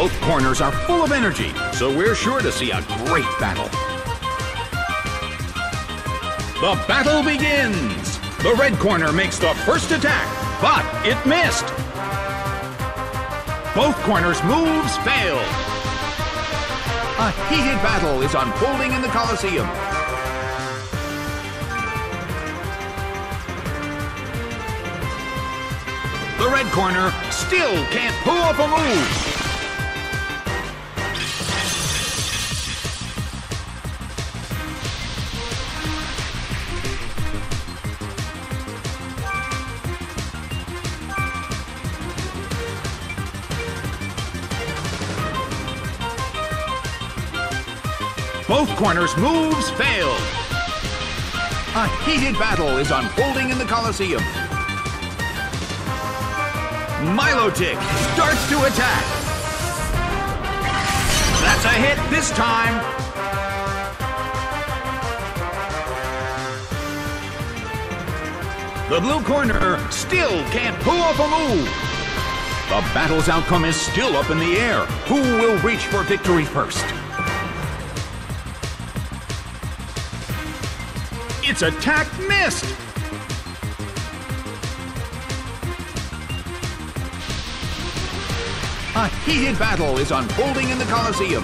Both corners are full of energy, so we're sure to see a great battle. The battle begins! The red corner makes the first attack, but it missed! Both corners' moves failed! A heated battle is unfolding in the Colosseum. The red corner still can't pull off a move. Both corners' moves failed. A heated battle is unfolding in the Colosseum. Milotic starts to attack. That's a hit this time. The blue corner still can't pull off a move. The battle's outcome is still up in the air. Who will reach for victory first? Its attack missed. A heated battle is unfolding in the Colosseum.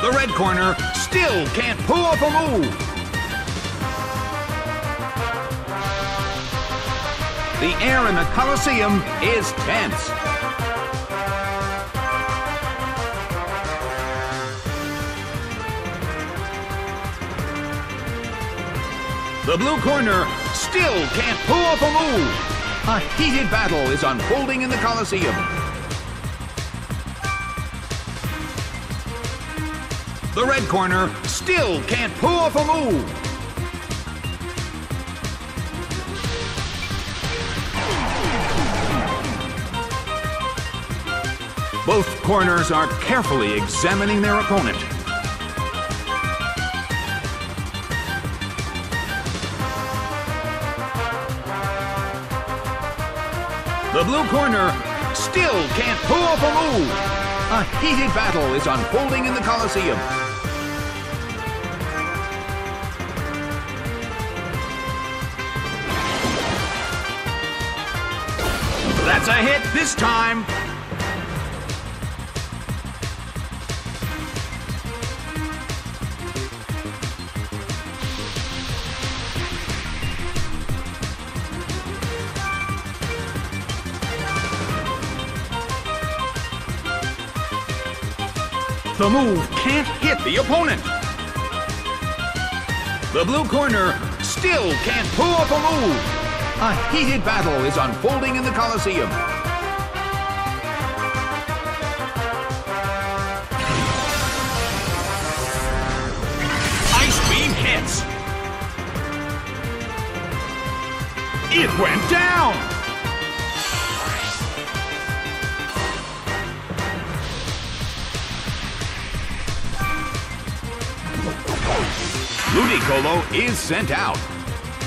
The red corner still can't pull off a move. The air in the Colosseum is tense. The blue corner still can't pull off a move. A heated battle is unfolding in the Colosseum. The red corner still can't pull off a move. Both corners are carefully examining their opponent. The blue corner still can't pull off a move. A heated battle is unfolding in the Colosseum. That's a hit this time. The move can't hit the opponent. The blue corner still can't pull off a move. A heated battle is unfolding in the Colosseum. Ice beam hits. It went down. Ludicolo is sent out.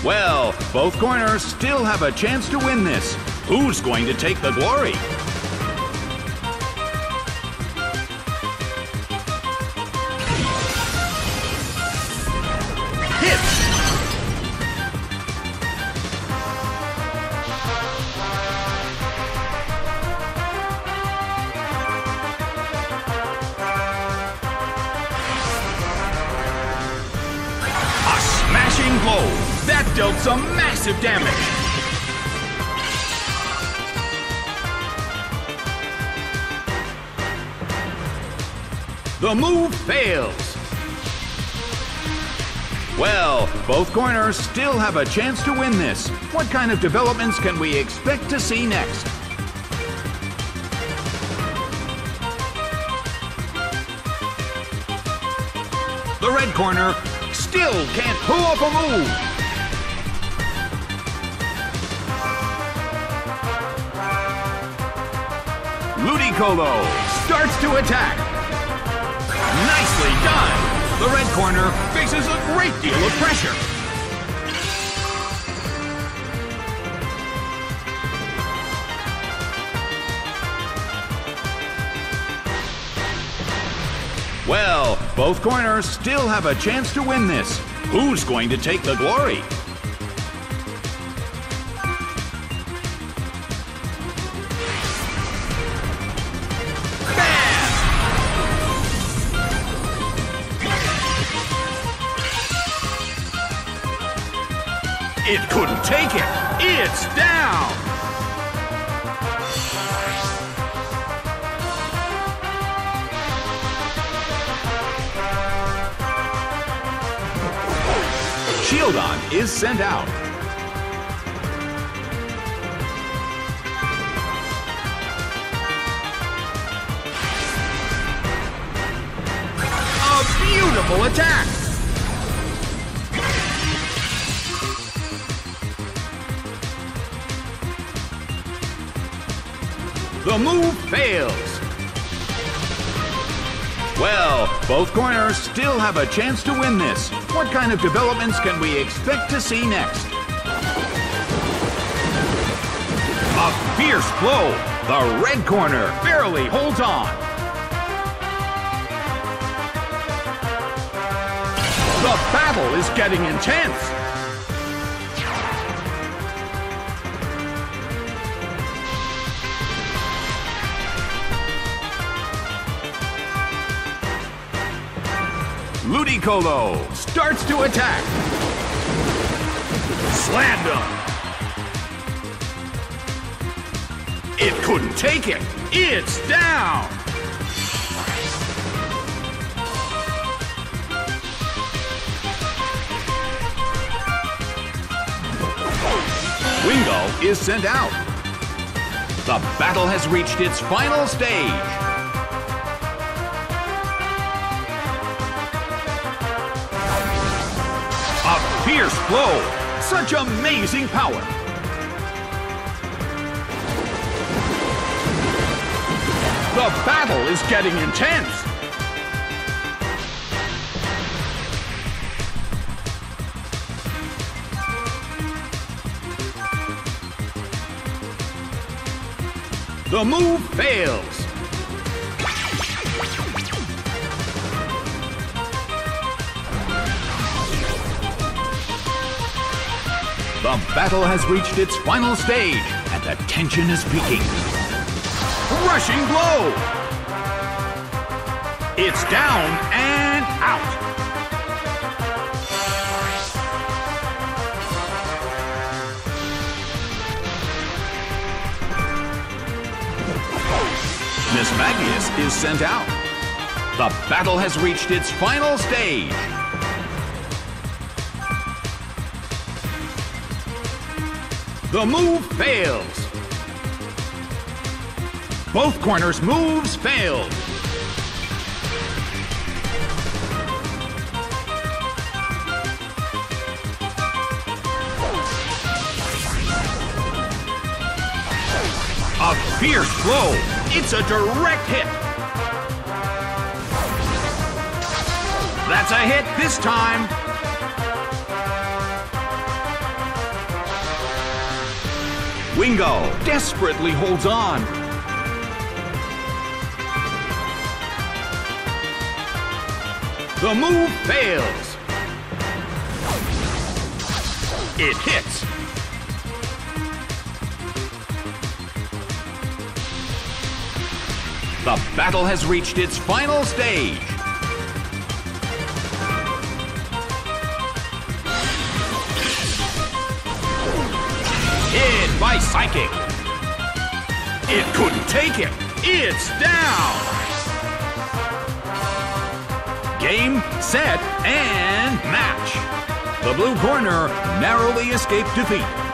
Well, both corners still have a chance to win this. Who's going to take the glory? Blow. That dealt some massive damage. The move fails. Well, both corners still have a chance to win this. What kind of developments can we expect to see next? The red corner still can't pull off a move. Ludicolo starts to attack. Nicely done. The red corner faces a great deal of pressure. Well, both corners still have a chance to win this. Who's going to take the glory? It couldn't take it. It's down. Shieldon is sent out. A beautiful attack. The move fails. Well, both corners still have a chance to win this. What kind of developments can we expect to see next? A fierce blow. The red corner barely holds on. The battle is getting intense. Ludicolo starts to attack. Slammed him. It couldn't take it. It's down. Wingo is sent out. The battle has reached its final stage. Fierce blow! Such amazing power! The battle is getting intense! The move fails! The battle has reached its final stage, and the tension is peaking. Rushing blow! It's down and out. Mismagius is sent out. The battle has reached its final stage. The move fails. Both corners' moves failed. A fierce blow. It's a direct hit. That's a hit this time. Wingo desperately holds on. The move fails. It hits. The battle has reached its final stage. Hit by psychic. It couldn't take it. It's down. Game, set, and match. The blue corner narrowly escaped defeat.